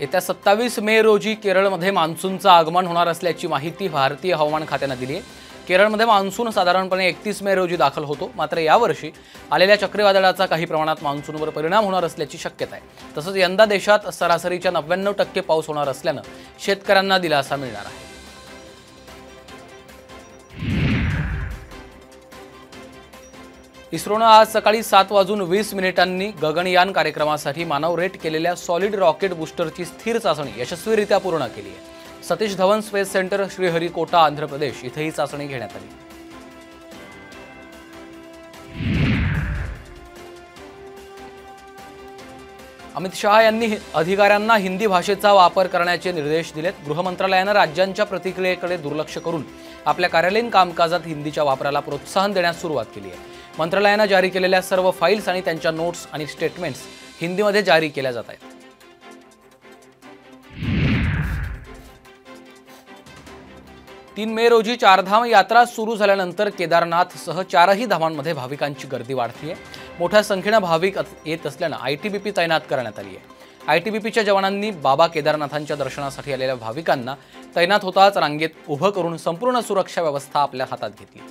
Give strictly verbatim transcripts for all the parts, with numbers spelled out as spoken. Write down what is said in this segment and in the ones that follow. येत्या सत्तावीस मे रोजी केरळमध्ये मान्सूनचं आगमन होणार असल्याची माहिती भारतीय हवामान खात्यानं दिली आहे। केरळमध्ये मान्सून साधारणपणे एकतीस मे रोजी दाखल होतो, मात्र यावर्षी आलेल्या चक्रीवादळाचा काही प्रमाणात मान्सूनवर परिणाम होणार असल्याची शक्यता आहे। तसंच यंदा देशात सरासरीच्या नव्याण्णव टक्के पाऊस होणार असल्यानं शेतकऱ्यांना दिलासा मिळणार आहे। इस्रोनं आज सकाळी सात वाजून वीस मिनिटांनी गगनयान कार्यक्रमासाठी मानव रेट केलेल्या सॉलिड रॉकेट बूस्टरची स्थिर चाचणी यशस्वीरित्या पूर्ण केली आहे। सतीश धवन स्पेस सेंटर श्रीहरिकोटा आंध्र प्रदेश इथे ही चाचणी घेण्यात आली। अमित शाह यांनी अधिकाऱ्यांना हिंदी भाषेचा वापर करण्याचे निर्देश दिलेत। गृह मंत्रालयाने राज्यांच्या प्रतिक्रियेकडे दुर्लक्ष करून आपल्या कार्यालयीन कामकाजात हिंदीच्या वापराला प्रोत्साहन देण्यास सुरुवात केली आहे। मंत्रालयाने जारी केलेल्या सर्व फाईल्स आणि त्यांच्या नोट्स आणि स्टेटमेंट्स हिंदीमध्ये जारी केल्या जात आहेत। तीन मे रोजी चारधाम यात्रा सुरू झाल्यानंतर केदारनाथसह चारही धामांमध्ये भाविकांची गर्दी वाढते आहे। मोठ्या संख्येने भाविक येत असल्यानं आयटीबीपी तैनात करण्यात आली आहे। आयटीबीपीच्या जवानांनी बाबा केदारनाथांच्या दर्शनासाठी आलेल्या भाविकांना तैनात होताच रांगेत उभं करून संपूर्ण सुरक्षा व्यवस्था आपल्या हातात घेतली।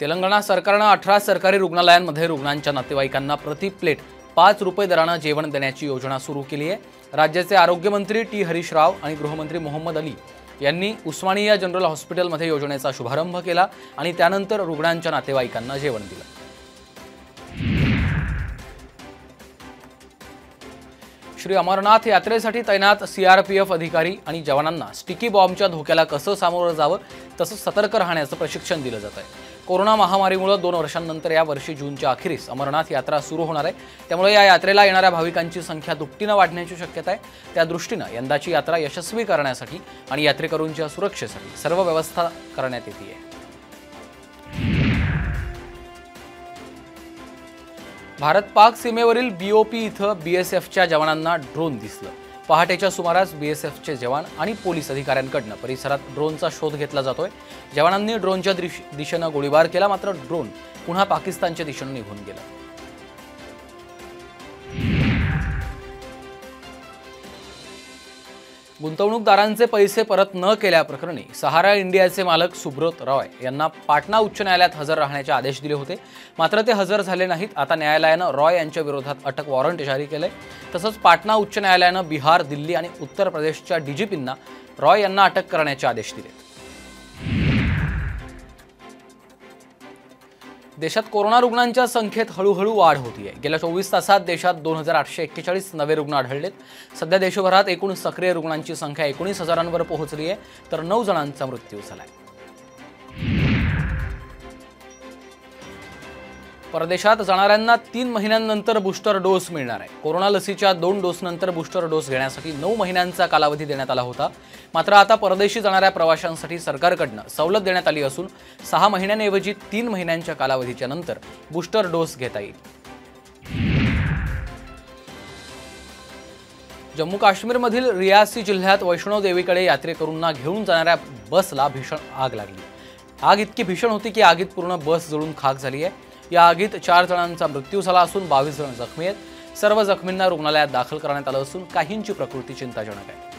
तेलंगणा सरकारनं अठरा सरकारी रुग्णालयांमध्ये रुग्णांच्या नातेवाईकांना प्रति प्लेट पाच रुपये दरानं जेवण देण्याची योजना सुरू केली आहे। राज्याचे आरोग्यमंत्री टी हरीश राव आणि गृहमंत्री मोहम्मद अली यांनी उस्मानिया जनरल हॉस्पिटलमध्ये योजनेचा शुभारंभ केला आणि त्यानंतर रुग्णांच्या नातेवाईकांना जेवण दिलं। श्री अमरनाथ यात्रेसाठी तैनात सीआरपीएफ अधिकारी आणि जवानांना स्टिकी बॉम्बच्या धोक्याला कसं सामोरं जावं तसंच सतर्क राहण्याचं प्रशिक्षण दिलं जात आहे। कोरोना महामारीमुळे दोन वर्षांनंतर या वर्षी जूनच्या अखेरीस अमरनाथ यात्रा सुरू होणार आहे, त्यामुळे या यात्रेला येणाऱ्या भाविकांची संख्या दुपटीनं वाढण्याची शक्यता आहे। त्या दृष्टीनं यंदाची यात्रा यशस्वी करण्यासाठी आणि यात्रेकरूंच्या सुरक्षेसाठी सर्व व्यवस्था करण्यात येते आहे। भारत पाक सीमेवरील बीओपी इथं बीएसएफच्या जवानांना ड्रोन दिसलं। पहाटेच्या सुमारास बीएसएफचे जवान आणि पोलीस अधिकाऱ्यांकडून परिसरात ड्रोनचा शोध घेतला जातोय। जवानांनी ड्रोनच्या दिशेनं गोळीबार केला, मात्र ड्रोन पुन्हा पाकिस्तानच्या दिशेनं निघून गेला। गुंतवणूकदारांचे पैसे परत न केल्याप्रकरणी सहारा इंडियाचे मालक सुब्रत रॉय यांना पाटणा उच्च न्यायालयात हजर राहण्याचे आदेश दिले होते, मात्र ते हजर झाले नाहीत। आता न्यायालयानं रॉय यांच्या विरोधात अटक वॉरंट जारी केलं आहे। तसंच पाटणा उच्च न्यायालयानं बिहार, दिल्ली आणि उत्तर प्रदेशच्या डीजीपींना रॉय यांना अटक करण्याचे आदेश दिले। देशात कोरोना रुग्णांच्या संख्येत हळूहळू वाढ होती आहे। गेल्या चोवीस तासात देशात दोन हजार आठशे एक्केचाळीस नवे रुग्ण आढळलेत। सध्या देशभरात एकूण सक्रिय रुग्णांची संख्या एकोणीस हजारांवर पोहोचली आहे, तर नऊ जणांचा मृत्यू झाला आहे। परदेशात जाणाऱ्यांना तीन महिन्यांनंतर बूस्टर डोस मिळणार आहे। कोरोना लसीच्या दोन डोसनंतर बूस्टर डोस घेण्यासाठी नऊ महिन्यांचा कालावधी देण्यात आला होता, मात्र आता परदेशी जाणाऱ्या प्रवाशांसाठी सरकारकडनं सवलत देण्यात आली असून सहा महिन्यांऐवजी तीन महिन्यांच्या कालावधीच्या नंतर बूस्टर डोस घेता येईल। जम्मू काश्मीरमधील रियासी जिल्ह्यात वैष्णो देवीकडे यात्रेकरूंना घेऊन जाणाऱ्या बसला भीषण आग लागली। आग इतकी भीषण होती की आगीत पूर्ण बस जळून खाक झाली आहे। या आगीत चार जणांचा मृत्यू झाला असून बावीस जण जखमी आहेत। सर्व जखमींना रुग्णालयात दाखल करण्यात आलं असून काहींची प्रकृती चिंताजनक आहे।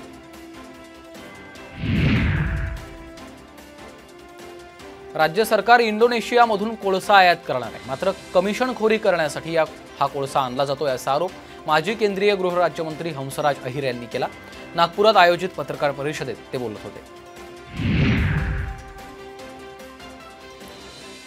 राज्य सरकार इंडोनेशियामधून कोळसा आयात करणार आहे, मात्र कमिशनखोरी करण्यासाठी या हा कोळसा आणला जातो याचा आरोप माजी केंद्रीय गृहराज्यमंत्री हंसराज अहिर यांनी केला। नागपुरात आयोजित पत्रकार परिषदेत ते बोलत होते।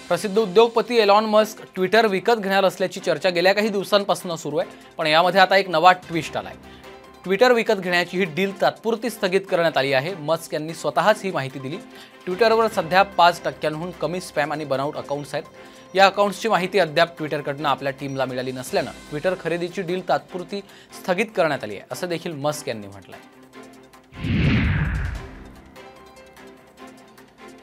प्रसिद्ध उद्योगपती एलॉन मस्क ट्विटर विकत घेणार असल्याची चर्चा गेल्या काही दिवसांपासून सुरू आहे, पण यामध्ये आता एक नवा ट्विस्ट आला आहे। ट्विटर विकत घेण्याची ही डील तात्पुरती स्थगित करण्यात आली आहे। मस्क यांनी स्वतःच ही माहिती दिली। ट्विटरवर सध्या पाच टक्क्यांहून कमी स्पॅम आणि बनावट अकाउंट्स आहेत। या अकाउंट्सची माहिती अद्याप ट्विटरकडनं आपल्या टीमला मिळाली नसल्यानं ट्विटर खरेदीची डील तात्पुरती स्थगित करण्यात आली आहे, असं देखील मस्क यांनी म्हटलं आहे।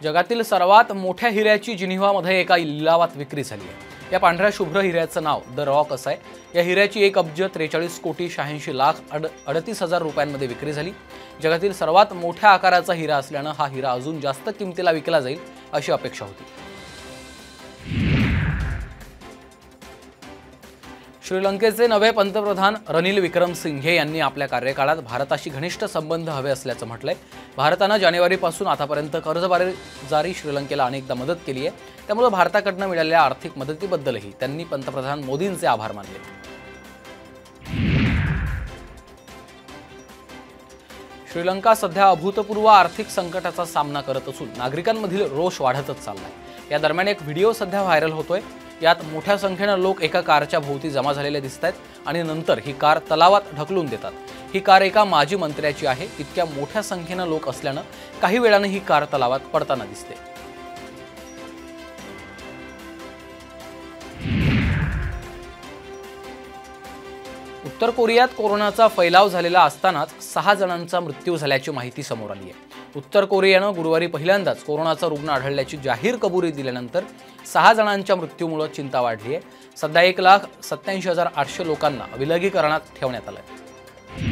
जगातील सर्वात मोठ्या हिऱ्याची जिनिव्हामध्ये एका लिलावात विक्री झाली आहे। या पांढऱ्या शुभ्र हिऱ्याचं नाव द रॉक असं आहे। या हिऱ्याची एक अब्ज त्रेचाळीस कोटी शहाऐंशी लाख अड अडतीस हजार रुपयांमध्ये विक्री झाली। जगातील सर्वात मोठ्या आकाराचा हिरा असल्यानं हा हिरा अजून जास्त किमतीला विकला जाईल अशी अपेक्षा होती। श्रीलंकेचे नवे पंतप्रधान रनिल विक्रमसिंघे यांनी आपल्या कार्यकाळात भारताशी घनिष्ठ संबंध हवे असल्याचं म्हटलंय। भारतानं जानेवारीपासून आतापर्यंत कर्जबाजारी श्रीलंकेला अनेकदा मदत केली आहे, त्यामुळे भारताकडून मिळालेल्या आर्थिक मदतीबद्दलही त्यांनी पंतप्रधान मोदींचे आभार मानले। श्रीलंका सध्या अभूतपूर्व आर्थिक संकटाचा सामना करत असून नागरिकांमधील रोष वाढतच चाललाय। या दरम्यान एक व्हिडिओ सध्या व्हायरल होतोय, यात मोठ्या संख्येने लोक एका कारच्या भोवती जमा झालेले दिसतात आणि नंतर ही कार तलावात ढकलून देतात। ही कार एका माजी मंत्र्याची आहे। इतक्या मोठ्या संख्येने लोक असल्यानं काही वेळाने ही कार तलावात पडताना दिसते। उत्तर कोरियात कोरोनाचा फैलाव झालेला असतानाच सहा जणांचा मृत्यू झाल्याची माहिती समोर आली आहे। उत्तर कोरियाने गुरुवारी पहिल्यांदाच कोरोनाचा रुग्ण आढळल्याची जाहीर कबुली दिल्यानंतर सहा जणांच्या मृत्यूमुळे चिंता वाढली आहे। सध्या एक लाख सत्त्याऐंशी हजार आठशे लोकांना विलगीकरणात ठेवण्यात आलं आहे।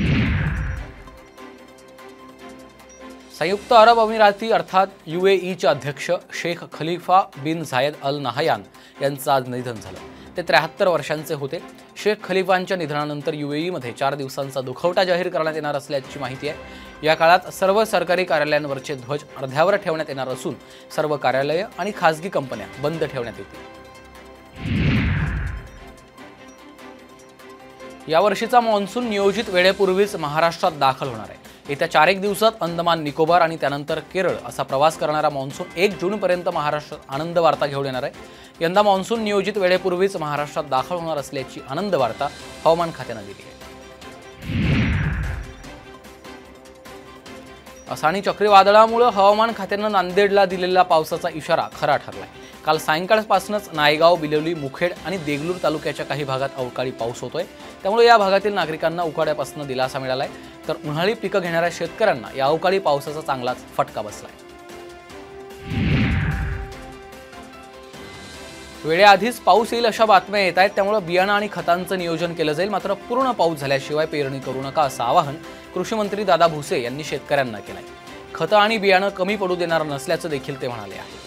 संयुक्त अरब अमिराती अर्थात यूएईचे अध्यक्ष शेख खलीफा बिन झायद अल नाहयान यांचं आज निधन झालं। ते त्र्याहत्तर वर्षांचे होते। शेख खलीफांच्या निधनानंतर यूएईमध्ये चार दिवसांचा दुखवटा जाहीर करण्यात येणार असल्याची माहिती आहे। या काळात सर्व सरकारी कार्यालयांवरचे ध्वज अर्ध्यावर ठेवण्यात येणार असून सर्व कार्यालये आणि खासगी कंपन्या बंद ठेवण्यात येतील। यावर्षीचा मान्सून नियोजित वेळेपूर्वीच महाराष्ट्रात दाखल होणार आहे। येत्या चार एक दिवसात अंदमान निकोबार आणि त्यानंतर केरळ असा प्रवास करणारा मान्सून एक जूनपर्यंत महाराष्ट्रात आनंद वार्ता घेऊन येणार आहे। यंदा मान्सून नियोजित वेळेपूर्वीच महाराष्ट्रात दाखल होणार असल्याची आनंद वार्ता हवामान खात्यानं दिली आहे। असानी चक्रीवादळामुळे हवामान खात्यानं नांदेडला दिलेला पावसाचा इशारा खरा ठरलाय। काल सायंकाळपासूनच नायगाव, बिलोली, मुखेड आणि देगलूर तालुक्याच्या काही भागात अवकाळी पाऊस होतोय, त्यामुळे या भागातील नागरिकांना उकाड्यापासून दिलासा मिळालाय, तर उन्हाळी पिकं घेणाऱ्या शेतकऱ्यांना या अवकाळी पावसाचा चांगलाच फटका बसलाय। वेळेआधीच पाऊस येईल अशा बातम्या येत आहेत, त्यामुळे बियाणं आणि खतांचं नियोजन केलं जाईल, मात्र पूर्ण पाऊस झाल्याशिवाय पेरणी करू नका असं आवाहन कृषी मंत्री दादा भुसे यांनी शेतकऱ्यांना केलंय। खतं आणि बियाणं कमी पडू देणार नसल्याचं देखील ते म्हणाले आहे।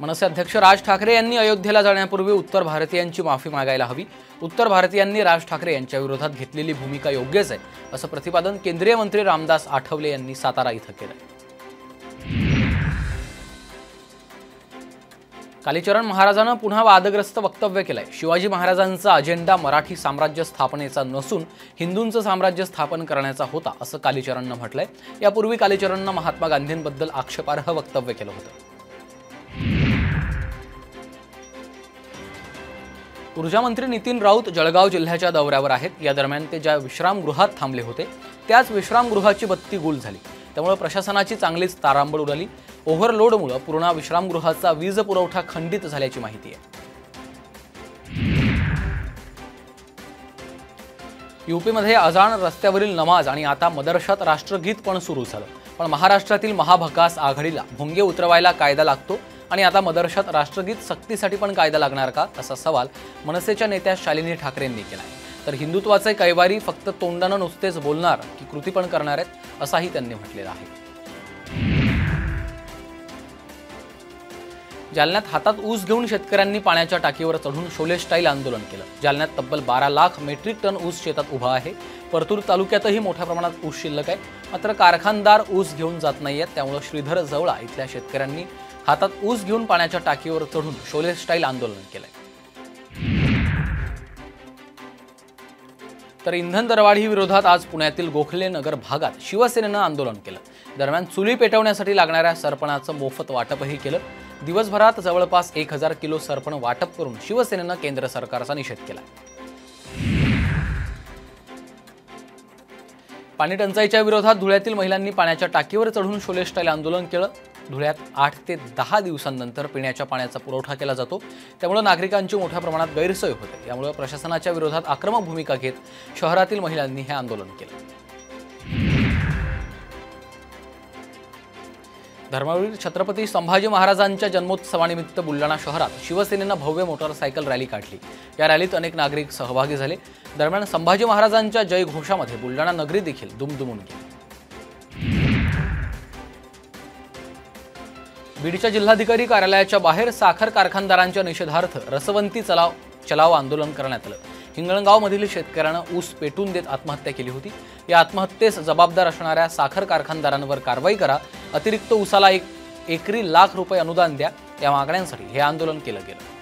मनसे अध्यक्ष राज ठाकरे यांनी अयोध्येला जाण्यापूर्वी उत्तर भारतीयांची माफी मागायला हवी। उत्तर भारतीयांनी राज ठाकरे यांच्या विरोधात घेतलेली भूमिका योग्यच आहे असं प्रतिपादन केंद्रीय मंत्री रामदास आठवले यांनी सातारा इथं केलं। कालीचरण महाराजांनी पुन्हा वादग्रस्त वक्तव्य केलंय। शिवाजी महाराजांचा अजेंडा मराठी साम्राज्य स्थापनेचा नसून हिंदूंचं साम्राज्य स्थापन करण्याचा होता असं कालीचरणनं म्हटलंय। यापूर्वी कालीचरणनं महात्मा गांधींबद्दल आक्षेपार्ह वक्तव्य केलं होतं। ऊर्जा मंत्री नितिन राउत जळगाव जिल्ह्याच्या दौऱ्यावर आहेत। या दरम्यान ते ज्या विश्रामगृहात थांबले होते त्याच विश्रामगृहाची बत्ती गुल झाली, त्यामुळे प्रशासनाची चांगलीच तारांबळ उडाली। ओव्हरलोडमुळे पूर्ण विश्रामगृहाचा वीज पुरवठा खंडित झाल्याची माहिती आहे। यूपीमध्ये अजाण रस्त्यावरील नमाज आणि आता मदरशात राष्ट्रगीत पण सुरू झालं, पण महाराष्ट्रातील महाभकास आघाडीला भोंगे उतरवायला कायदा लागतो आणि आता मदरशात राष्ट्रगीत सक्तीसाठी पण कायदा लागणार का असा सवाल मनसेच्या नेत्या शालिनी ठाकरेंनी केला आहे। तर हिंदुत्वाचे कैवारी फक्त तोंडानं नुसतेच बोलणार की कृती पण करणार आहेत असाही त्यांनी म्हटलेला आहे। जालन्यात हातात ऊस घेऊन शेतकऱ्यांनी पाण्याच्या टाकीवर चढून शोले स्टाईल आंदोलन केलं। जालन्यात तब्बल बारा लाख मेट्रिक टन ऊस शेतात उभा आहे। परतूर तालुक्यातही मोठ्या प्रमाणात ऊस शिल्लक आहे, मात्र कारखानदार ऊस घेऊन जात नाहीयेत, त्यामुळे श्रीधर जवळा इथल्या शेतकऱ्यांनी हातात ऊस घेऊन पाण्याच्या टाकीवर चढून शोले स्टाईल आंदोलन केलंय। तर इंधन दरवाढी विरोधात आज पुण्यातील गोखले नगर भागात शिवसेनेनं आंदोलन केलं। दरम्यान चुली पेटवण्यासाठी लागणाऱ्या सरपणाचं मोफत वाटपही केलं। दिवसभरात जवळपास एक हजार किलो सरपण वाटप करून शिवसेनेनं केंद्र सरकारचा निषेध केला। पाणी टंचाईच्या विरोधात धुळ्यातील महिलांनी पाण्याच्या टाकीवर चढून शोले स्टाईल आंदोलन केलं। धुळ्यात आठ ते दहा दिवसांनंतर पिण्याच्या पाण्याचा पुरवठा केला जातो, त्यामुळे नागरिकांची मोठ्या प्रमाणात गैरसोय होते। यामुळे प्रशासनाच्या विरोधात आक्रमक भूमिका घेत शहरातील महिलांनी हे आंदोलन केलं। धर्मवीर छत्रपती संभाजी महाराजांच्या जन्मोत्सवानिमित्त बुलढाणा शहरात शिवसेनेनं भव्य मोटारसायकल रॅली काढली। या रॅलीत अनेक नागरिक सहभागी झाले। दरम्यान संभाजी महाराजांच्या जयघोषामध्ये बुलढाणा नगरी देखील दुमदुमून गेली। बीडच्या जिल्हाधिकारी कार्यालयाच्या बाहेर साखर कारखानदारांच्या निषेधार्थ रसवंती चलाव चलाव आंदोलन करण्यात आलं। हिंगणगावमधील शेतकऱ्याने ऊस पेटून देत आत्महत्या केली होती। या आत्महत्येस जबाबदार असणाऱ्या साखर कारखानदारांवर कारवाई करा, अतिरिक्त ऊसाला एक एकरी लाख रुपये अनुदान द्या, या मागण्यांसाठी हे आंदोलन केलं गेलं।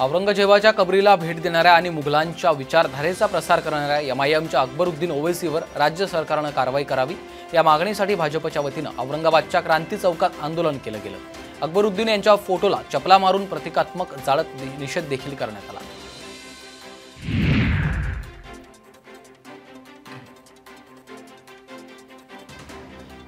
औरंगजेबाच्या कबरीला भेट देणाऱ्या आणि मुघलांच्या विचारधारेचा प्रसार करणाऱ्या यमायमच्या अकबरुद्दीन ओवैसीवर राज्य सरकारने कारवाई करावी, या मागणीसाठी भाजपच्या वतीने औरंगाबादच्या क्रांती चौकात आंदोलन केलं गेलं। अकबरुद्दीन यांच्या फोटोला चपला मारून प्रतिकात्मक जाळत निषेध देखील करण्यात आला।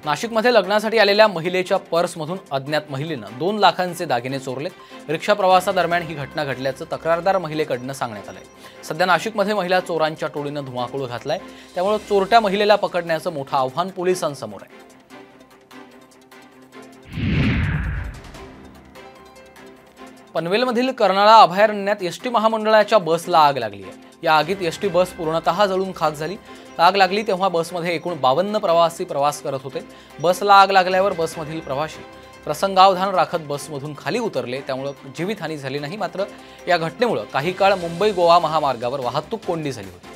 नाशिकमध्ये लग्नासाठी आलेल्या महिलेच्या पर्समधून अज्ञात महिलेनं दोन लाखांचे दागिने चोरलेत। रिक्षा प्रवासादरम्यान ही घटना घडल्याचं तक्रारदार महिलेकडनं सांगण्यात आलंय। सध्या नाशिकमध्ये महिला चोरांच्या टोळीनं धुमाकूळ घातलाय, त्यामुळे चोरट्या महिलेला पकडण्याचं मोठं आव्हान पोलिसांसमोर आहे। पनवेलमधील कर्नाळा अभयारण्यात एसटी महामंडळाच्या बसला आग लागली आहे। या आगीत एसटी बस पूर्णतः जळून खाक झाली। आग लागली तेव्हा बसमध्ये एकूण बावन्न प्रवासी प्रवास करत होते। बसला आग लागल्यावर बसमधील प्रवासी प्रसंगावधान राखत बसमधून खाली उतरले, त्यामुळे जीवितहानी झाली नाही। मात्र या घटनेमुळे काही काळ मुंबई गोवा महामार्गावर वाहतूक कोंडी झाली होती।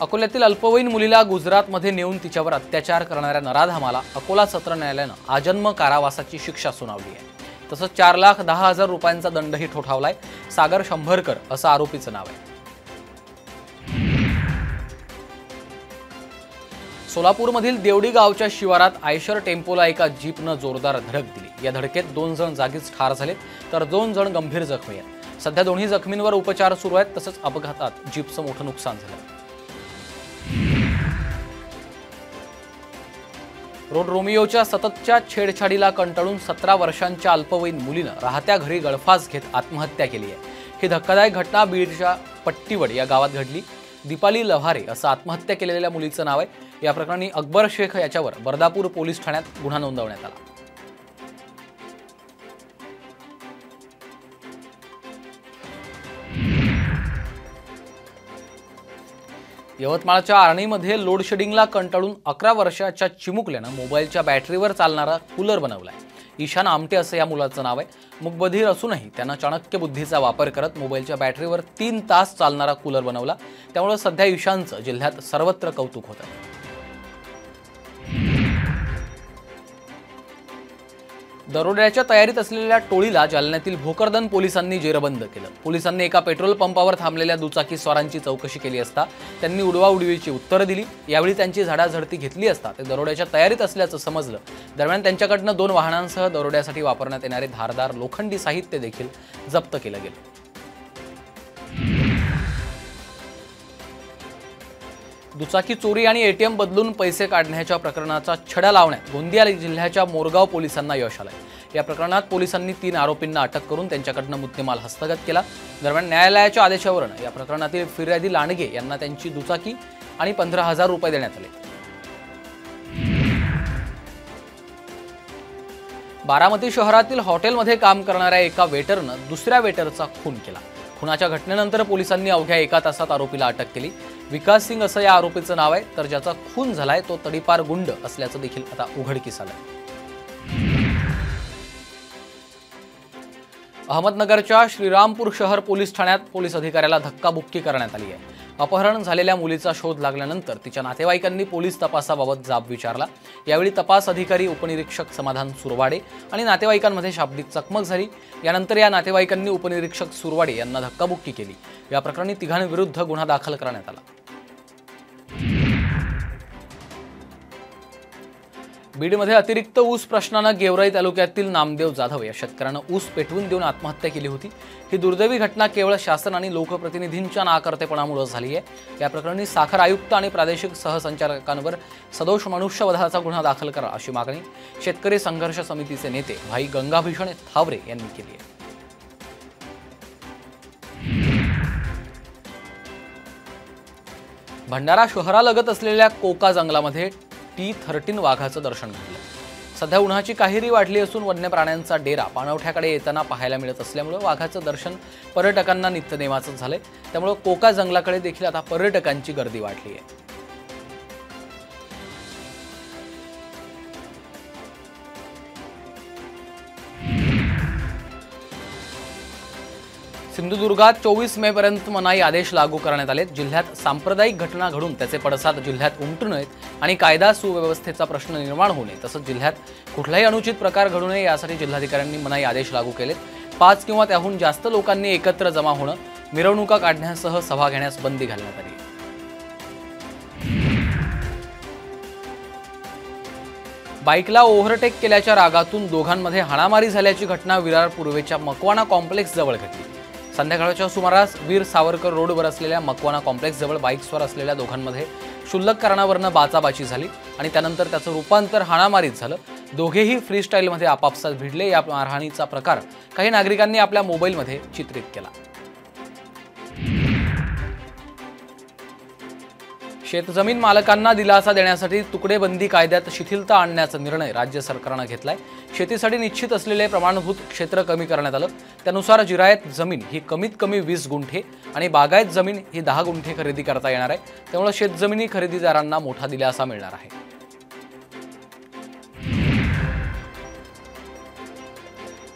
अकोल्यातील अल्पवयीन मुलीला गुजरातमध्ये नेऊन तिच्यावर अत्याचार करणाऱ्या नराधमाला अकोला सत्र न्यायालयानं आजन्म कारावासाची शिक्षा सुनावली आहे। तसंच चार लाख दहा हजार रुपयांचा दंडही ठोठावलाय। सागर शंभरकर असं आरोपीचं नाव आहे। सोलापूरमधील देवडी गावच्या शिवारात आयशर टेम्पोला एका जीपनं जोरदार धडक दिली। या धडकेत दोन जण जागीच ठार झालेत, तर दोन जण गंभीर जखमी आहेत। सध्या दोन्ही जखमींवर उपचार सुरू आहेत। तसंच अपघातात जीपचं मोठं नुकसान झालं। रोड रोमियोच्या सततच्या छेडछाडीला कंटाळून सतरा वर्षांच्या अल्पवयीन मुलीनं राहत्या घरी गळफास घेत आत्महत्या केली आहे। ही धक्कादायक घटना बीडच्या पट्टीवड या गावात घडली। दीपाली लव्हारे असं आत्महत्या केलेल्या मुलीचं नाव आहे। या प्रकरणी अकबर शेख याच्यावर बर्दापूर पोलीस ठाण्यात गुन्हा नोंदवण्यात आला। यवतमाळच्या आर्णीमध्ये लोडशेडिंगला कंटाळून अकरा वर्षाच्या चिमुकल्यानं मोबाईलच्या बॅटरीवर चालणारा कूलर बनवलाय। ईशान आमटे असं या मुलाचं नाव आहे। मुकबधीर असूनही त्यानं चाणक्यबुद्धीचा वापर करत मोबाईलच्या बॅटरीवर तीन तास चालणारा कूलर बनवला। त्यामुळे सध्या ईशानचं जिल्ह्यात सर्वत्र कौतुक होत आहे। दरोड्याच्या तयारीत असलेल्या टोळीला जालन्यातील भोकरदन पोलिसांनी जेरबंद केलं। पोलिसांनी एका पेट्रोल पंपावर थांबलेल्या दुचाकी स्वारांची चौकशी केली असता त्यांनी उडवाउडवीची उत्तरं दिली। यावेळी त्यांची झाडाझडती घेतली असता ते दरोड्याच्या तयारीत असल्याचं समजलं। दरम्यान त्यांच्याकडनं दोन वाहनांसह दरोड्यासाठी वापरण्यात येणारे धारदार लोखंडी साहित्य देखील जप्त केलं गेलं। दुचाकी चोरी आणि एटीएम बदलून पैसे काढण्याच्या प्रकरणाचा छडा लावण्यात गोंदिया जिल्ह्याच्या मोरगाव पोलिसांना यश आलंय। या प्रकरणात पोलिसांनी तीन आरोपींना अटक करून त्यांच्याकडनं मुद्देमाल हस्तगत केला। दरम्यान न्यायालयाच्या आदेशावरून या प्रकरणातील फिर्यादी लांडगे यांना त्यांची दुचाकी आणि पंधरा हजार रुपये देण्यात आले। बारामती शहरातील हॉटेलमध्ये काम करणाऱ्या एका वेटरनं दुसऱ्या वेटरचा खून केला। खुनाच्या घटनेनंतर पोलिसांनी अवघ्या एका तासात आरोपीला अटक केली। विकास सिंग असं या आरोपीचं नाव आहे, तर ज्याचा खून झालाय तो तडीपार गुंड असल्याचं देखील आता उघडकीस आलंय। अहमदनगरच्या श्रीरामपूर शहर पोलीस ठाण्यात पोलीस अधिकाऱ्याला धक्काबुक्की करण्यात आली आहे। अपहरण झालेल्या मुलीचा शोध लागल्यानंतर तिच्या नातेवाईकांनी पोलीस तपासाबाबत जाब विचारला। यावेळी तपास अधिकारी उपनिरीक्षक समाधान सुरवाडे आणि नातेवाईकांमध्ये शाब्दिक चकमक झाली। यानंतर या नातेवाईकांनी उपनिरीक्षक सुरवाडे यांना धक्काबुक्की केली। या प्रकरणी तिघांविरुद्ध गुन्हा दाखल करण्यात आला। बीडमध्ये अतिरिक्त ऊस प्रश्नानं गेवराई तालुक्यातील नामदेव जाधव या शेतकऱ्यानं ऊस पेटवून देऊन आत्महत्या केली होती। ही दुर्दैवी घटना केवळ शासन आणि लोकप्रतिनिधींच्या नाकर्तेपणामुळे झाली आहे। या प्रकरणी साखर आयुक्त आणि प्रादेशिक सहसंचालकांवर सदोष मनुष्यवधाचा गुन्हा दाखल करा, अशी मागणी शेतकरी संघर्ष समितीचे नेते भाई गंगाभूषण थावरे यांनी केली आहे। भंडारा शहरालगत असलेल्या कोका जंगलामध्ये टी थर्टीन वाघाचं दर्शन घडलं। सध्या उन्हाची काहिरी वाढली असून वन्य प्राण्यांचा डेरा पाणवठ्याकडे येताना पाहायला मिळत असल्यामुळे वाघाचं दर्शन पर्यटकांना नित्यनेमाचं झाले। त्यामुळे कोका जंगलाकडे देखील आता पर्यटकांची गर्दी वाढली आहे। सिंधुदुर्गात चोवीस मे पर्यंत मनाई आदेश लागू करण्यात आले। जिल्ह्यात सांप्रदायिक घटना घडून त्याचे पडसाद जिल्ह्यात उमटू नयेत आणि कायदा सुव्यवस्थेचा प्रश्न निर्माण होऊ नये तसंच जिल्ह्यात कुठलाही अनुचित प्रकार घडू नये यासाठी जिल्हाधिकाऱ्यांनी मनाई आदेश लागू केलेत। पाच किंवा त्याहून जास्त लोकांनी एकत्र जमा होणं, मिरवणुका काढण्यासह सभा घेण्यास बंदी घालण्यात आली। बाईकला ओव्हरटेक केल्याच्या रागातून दोघांमध्ये हाणामारी झाल्याची घटना विरार पूर्वेच्या मकवाना कॉम्प्लेक्स जवळ घडली। संध्याकाळच्या सुमारास वीर सावरकर रोडवर असलेल्या मकवाना कॉम्प्लेक्स जवळ बाईक्सवर असलेल्या दोघांमध्ये क्षुल्लक कारणावरून बाचाबाची झाली आणि त्यानंतर त्याचं रूपांतर हाणामारीत झालं। दोघेही फ्रीस्टाईलमध्ये आपापसात भिडले। या मारहाणीचा प्रकार काही नागरिकांनी आपल्या मोबाईलमध्ये चित्रित केला। शेतजमीन मालकांना दिलासा देण्यासाठी तुकडेबंदी कायद्यात शिथिलता आणण्याचा निर्णय राज्य सरकारने घेतलाय। शेतीसाठी निश्चित असलेले प्रमाणभूत क्षेत्र कमी करण्यात आलं। त्यानुसार जिरायत जमीन ही कमीत कमी वीस गुंठे आणि बागायत जमीन ही दहा गुंठे खरेदी करता येणार आहे। त्यामुळे शेतजमिनी खरेदीदारांना मोठा दिलासा मिळणार आहे।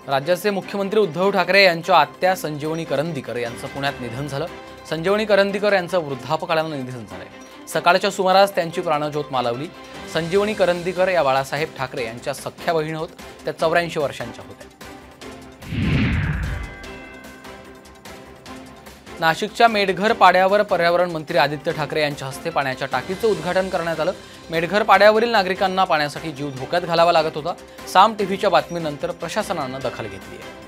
राज्याचे मुख्यमंत्री उद्धव ठाकरे यांच्या आत्या संजीवनी करंदीकर यांचं पुण्यात निधन झालं। संजीवनी करंदीकर यांचं वृद्धापकाळाने निधन झालं। सकाळच्या सुमारास त्यांची प्राणज्योत मालवली। संजीवनी करंदीकर या बाळासाहेब ठाकरे यांच्या सख्या बहीण होत। त्या चौऱ्याऐंशी वर्षांच्या होत्या। नाशिकच्या मेडघर पाड्यावर पर्यावरण मंत्री आदित्य ठाकरे यांच्या हस्ते पाण्याच्या टाकीचं उद्घाटन करण्यात आलं। मेडघर पाड्यावरील नागरिकांना पाण्यासाठी जीव धोक्यात घालावा लागत होता। साम टीव्हीच्या बातमीनंतर प्रशासनानं दखल घेतली आहे।